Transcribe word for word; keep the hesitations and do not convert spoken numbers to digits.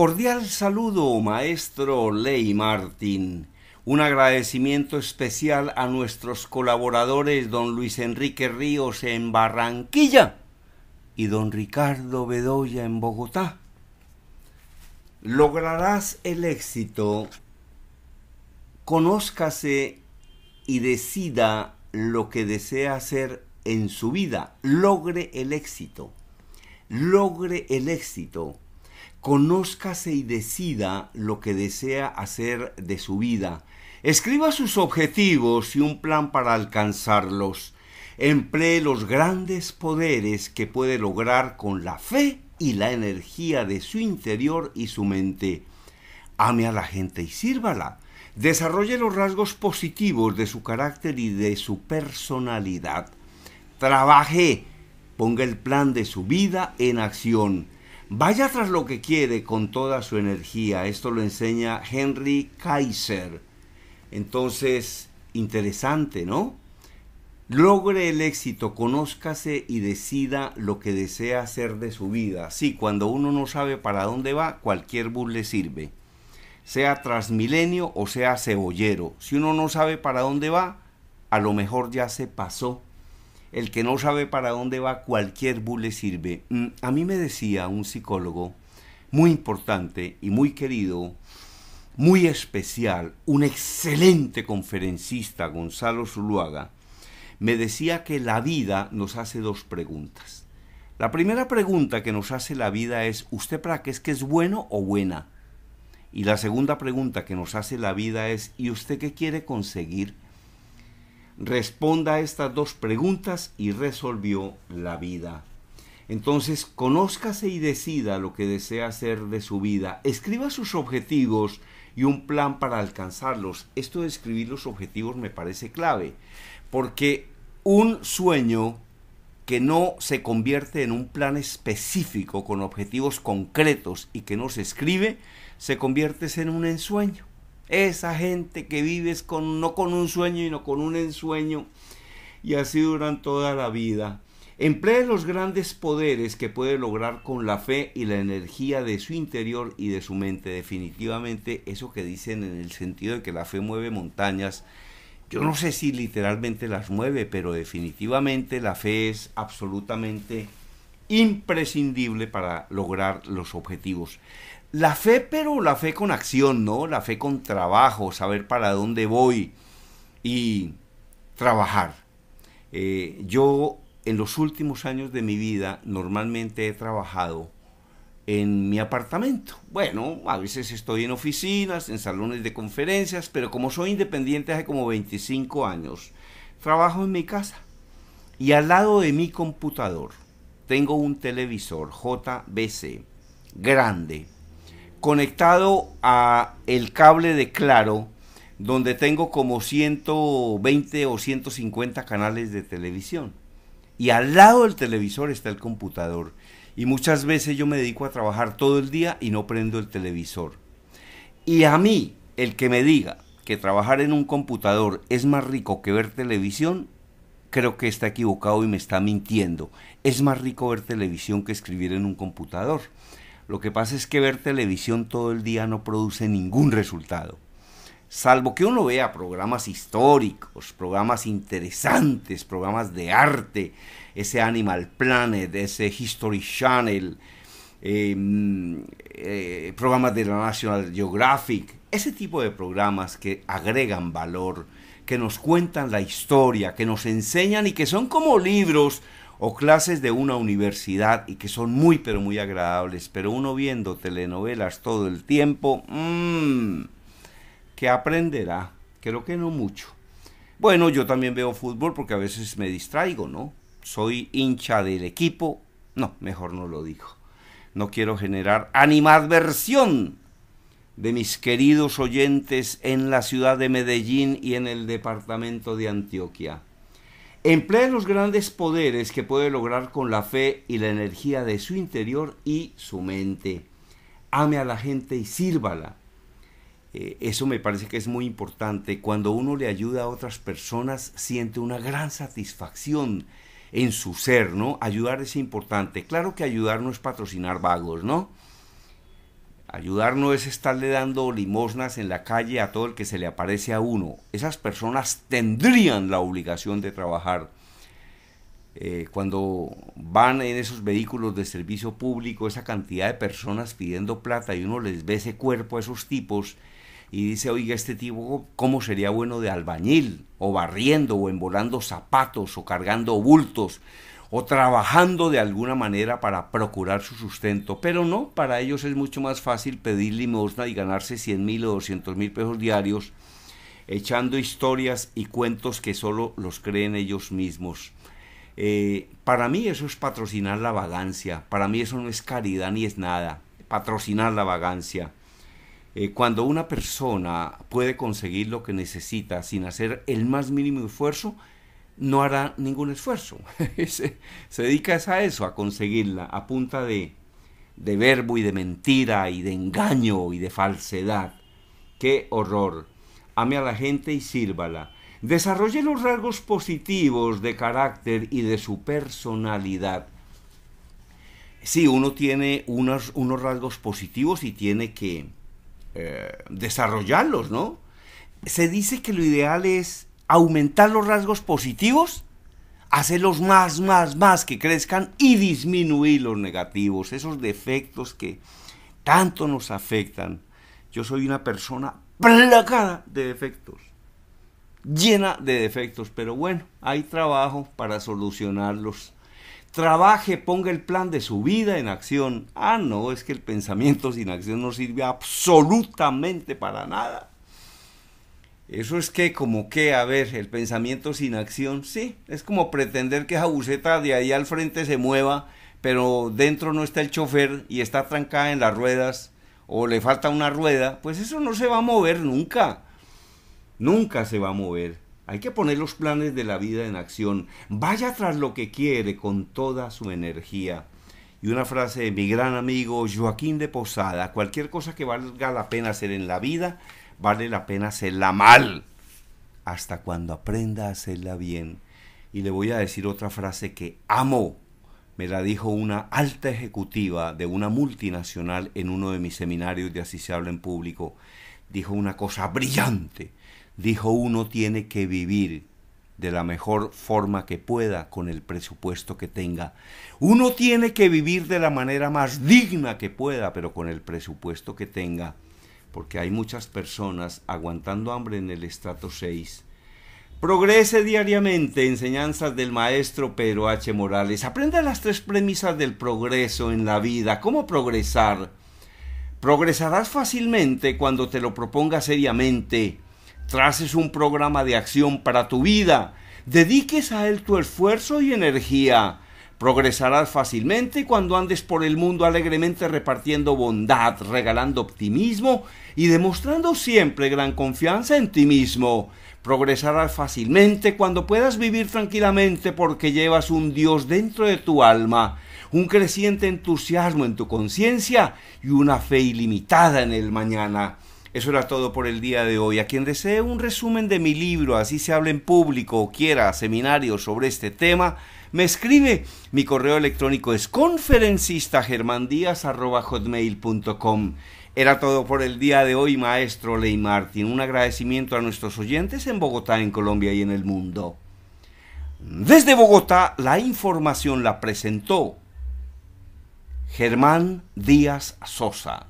Cordial saludo, maestro Ley Martín. Un agradecimiento especial a nuestros colaboradores don Luis Enrique Ríos en Barranquilla y don Ricardo Bedoya en Bogotá. Lograrás el éxito. Conózcase y decida lo que desea hacer en su vida. Logre el éxito. Logre el éxito. Conózcase y decida lo que desea hacer de su vida. Escriba sus objetivos y un plan para alcanzarlos. Emplee los grandes poderes que puede lograr con la fe y la energía de su interior y su mente. Ame a la gente y sírvala. Desarrolle los rasgos positivos de su carácter y de su personalidad. Trabaje. Ponga el plan de su vida en acción. Vaya tras lo que quiere con toda su energía. Esto lo enseña Henry Kaiser. Entonces, interesante, ¿no? Logre el éxito, conózcase y decida lo que desea hacer de su vida. Sí, cuando uno no sabe para dónde va, cualquier bus le sirve. Sea Transmilenio o sea Cebollero. Si uno no sabe para dónde va, a lo mejor ya se pasó. El que no sabe para dónde va, cualquier bus le sirve. A mí me decía un psicólogo muy importante y muy querido, muy especial, un excelente conferencista, Gonzalo Zuluaga, me decía que la vida nos hace dos preguntas. La primera pregunta que nos hace la vida es, ¿usted para qué es que es bueno o buena? Y la segunda pregunta que nos hace la vida es, ¿y usted qué quiere conseguir? Responda a estas dos preguntas y resolvió la vida. Entonces, conózcase y decida lo que desea hacer de su vida. Escriba sus objetivos y un plan para alcanzarlos. Esto de escribir los objetivos me parece clave, porque un sueño que no se convierte en un plan específico con objetivos concretos y que no se escribe, se convierte en un ensueño. Esa gente que vives con, no con un sueño, sino con un ensueño, y así duran toda la vida. Emplee los grandes poderes que puede lograr con la fe y la energía de su interior y de su mente. Definitivamente, eso que dicen en el sentido de que la fe mueve montañas, yo no sé si literalmente las mueve, pero definitivamente la fe es absolutamente imprescindible para lograr los objetivos. La fe, pero la fe con acción, ¿no? La fe con trabajo, saber para dónde voy y trabajar. Eh, yo en los últimos años de mi vida normalmente he trabajado en mi apartamento. Bueno, a veces estoy en oficinas, en salones de conferencias, pero como soy independiente hace como veinticinco años, trabajo en mi casa y al lado de mi computador tengo un televisor J V C grande, conectado a el cable de Claro, donde tengo como ciento veinte o ciento cincuenta canales de televisión. Y al lado del televisor está el computador. Y muchas veces yo me dedico a trabajar todo el día y no prendo el televisor. Y a mí, el que me diga que trabajar en un computador es más rico que ver televisión, creo que está equivocado y me está mintiendo. Es más rico ver televisión que escribir en un computador. Lo que pasa es que ver televisión todo el día no produce ningún resultado. Salvo que uno vea programas históricos, programas interesantes, programas de arte, ese Animal Planet, ese History Channel, eh, eh, programas de la National Geographic, ese tipo de programas que agregan valor, que nos cuentan la historia, que nos enseñan y que son como libros o clases de una universidad y que son muy pero muy agradables, pero uno viendo telenovelas todo el tiempo, mmm, ¿qué aprenderá? Creo que no mucho. Bueno, yo también veo fútbol porque a veces me distraigo, ¿no? Soy hincha del equipo, no, mejor no lo digo. No quiero generar animadversión de mis queridos oyentes en la ciudad de Medellín y en el departamento de Antioquia. Emplee los grandes poderes que puede lograr con la fe y la energía de su interior y su mente. Ame a la gente y sírvala. Eh, eso me parece que es muy importante. Cuando uno le ayuda a otras personas, siente una gran satisfacción en su ser, ¿no? Ayudar es importante. Claro que ayudar no es patrocinar vagos, ¿no? Ayudar no es estarle dando limosnas en la calle a todo el que se le aparece a uno. Esas personas tendrían la obligación de trabajar. Eh, cuando van en esos vehículos de servicio público, esa cantidad de personas pidiendo plata y uno les ve ese cuerpo a esos tipos y dice, oiga, este tipo, ¿cómo sería bueno de albañil? O barriendo, o embolando zapatos, o cargando bultos, o trabajando de alguna manera para procurar su sustento. Pero no, para ellos es mucho más fácil pedir limosna y ganarse cien mil o doscientos mil pesos diarios, echando historias y cuentos que solo los creen ellos mismos. Eh, para mí eso es patrocinar la vagancia. Para mí eso no es caridad ni es nada. Patrocinar la vagancia. Eh, cuando una persona puede conseguir lo que necesita sin hacer el más mínimo esfuerzo, no hará ningún esfuerzo. se, se dedica a eso, a conseguirla, a punta de, de verbo y de mentira y de engaño y de falsedad. ¡Qué horror! Ame a la gente y sírvala. Desarrolle los rasgos positivos de carácter y de su personalidad. Sí, uno tiene unos, unos rasgos positivos y tiene que eh, desarrollarlos, ¿no? Se dice que lo ideal es aumentar los rasgos positivos, hacerlos más, más, más, que crezcan y disminuir los negativos, esos defectos que tanto nos afectan. Yo soy una persona plagada de defectos. Llena de defectos, pero bueno, hay trabajo para solucionarlos. Trabaje, ponga el plan de su vida en acción. Ah, no, es que el pensamiento sin acción no sirve absolutamente para nada. Eso es que, como que, a ver, el pensamiento sin acción, sí, es como pretender que esa buseta de ahí al frente se mueva, pero dentro no está el chofer y está trancada en las ruedas, o le falta una rueda, pues eso no se va a mover nunca. Nunca se va a mover. Hay que poner los planes de la vida en acción. Vaya tras lo que quiere con toda su energía. Y una frase de mi gran amigo Joaquín de Posada: cualquier cosa que valga la pena hacer en la vida, vale la pena hacerla mal, hasta cuando aprenda a hacerla bien. Y le voy a decir otra frase que amo. Me la dijo una alta ejecutiva de una multinacional en uno de mis seminarios de Así Se Habla en Público. Dijo una cosa brillante. Dijo, uno tiene que vivir de la mejor forma que pueda con el presupuesto que tenga. Uno tiene que vivir de la manera más digna que pueda, pero con el presupuesto que tenga. Porque hay muchas personas aguantando hambre en el estrato seis. Progrese diariamente. Enseñanzas del maestro Pedro H. Morales. Aprenda las tres premisas del progreso en la vida. ¿Cómo progresar? Progresarás fácilmente cuando te lo propongas seriamente. Traces un programa de acción para tu vida. Dediques a él tu esfuerzo y energía. Progresarás fácilmente cuando andes por el mundo alegremente repartiendo bondad, regalando optimismo y demostrando siempre gran confianza en ti mismo. Progresarás fácilmente cuando puedas vivir tranquilamente porque llevas un Dios dentro de tu alma, un creciente entusiasmo en tu conciencia y una fe ilimitada en el mañana. Eso era todo por el día de hoy. A quien desee un resumen de mi libro, Así Se Habla en Público, o quiera seminarios sobre este tema, me escribe. Mi correo electrónico es conferencista germandías arroba hotmail punto com. Era todo por el día de hoy, maestro Ley Martín. Un agradecimiento a nuestros oyentes en Bogotá, en Colombia y en el mundo. Desde Bogotá, la información la presentó Germán Díaz Sosa.